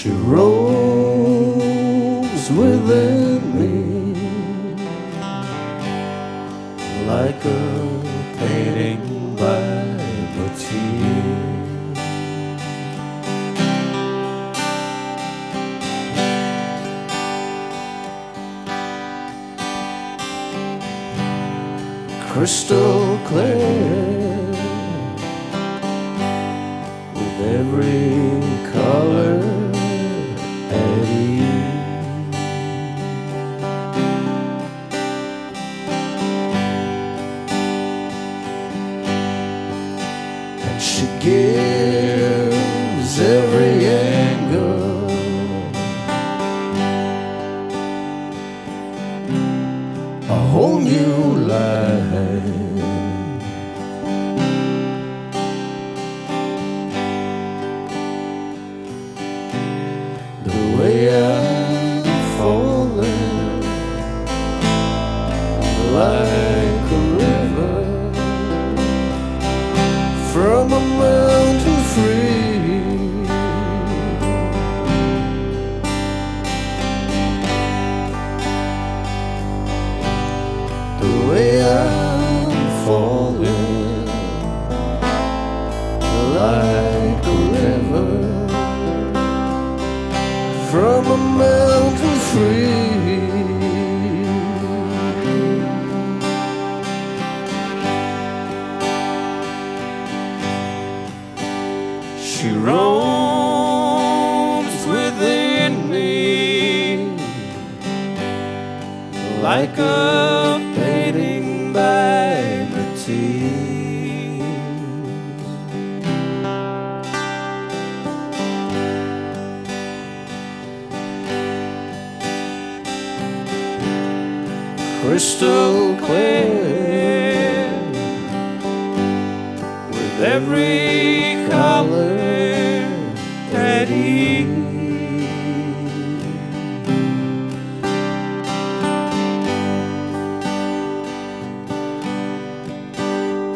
She rolls within me like a painting by Matisse, crystal clear, every color at ease, and she gives every angle a whole new life. The way I'm falling like a river from a mountain free, the way I'm falling like a river from a mountain free. She roams within me like a painting by Matisse. Crystal clear, with every color at ease,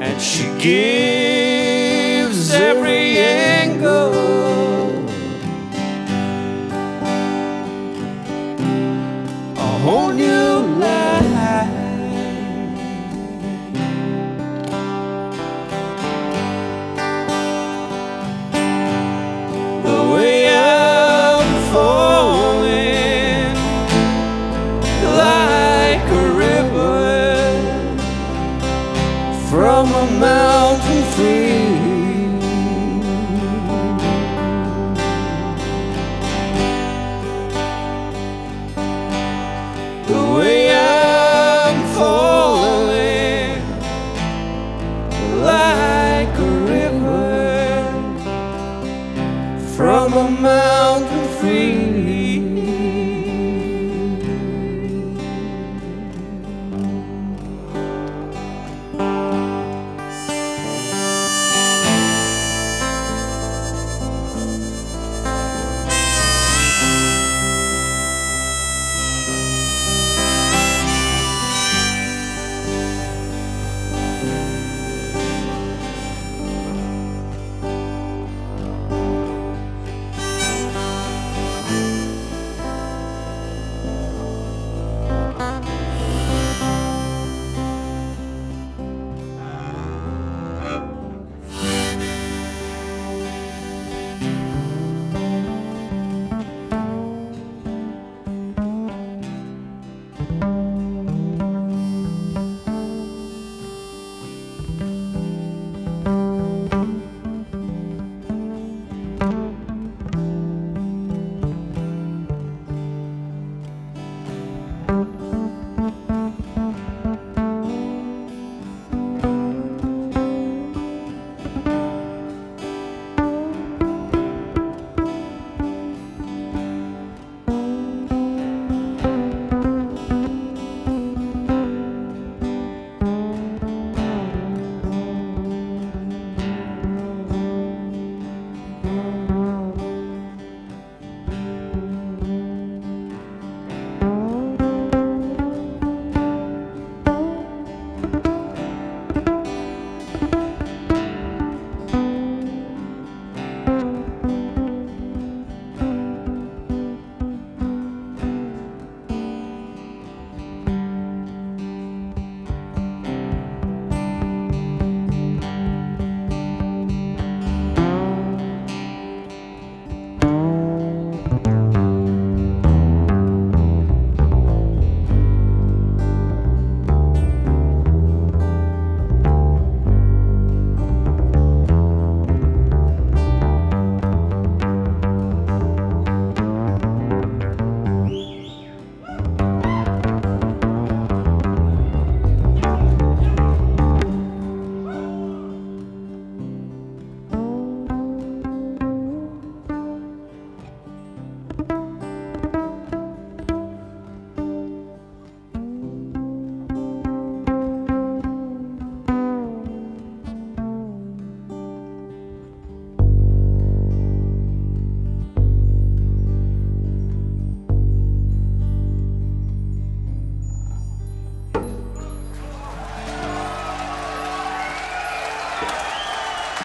and she gives every angle a whole new life. From a mountain free,